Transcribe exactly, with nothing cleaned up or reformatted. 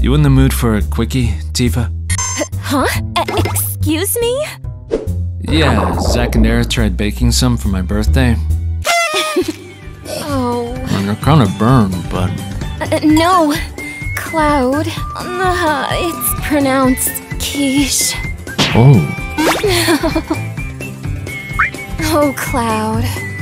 You in the mood for a quickie, Tifa? Huh? Uh, excuse me? Yeah, Zack and Aerith tried baking some for my birthday. Oh. And they're kind of burned, but... Uh, no. Cloud. Uh, it's pronounced quiche. Oh. Oh, Cloud.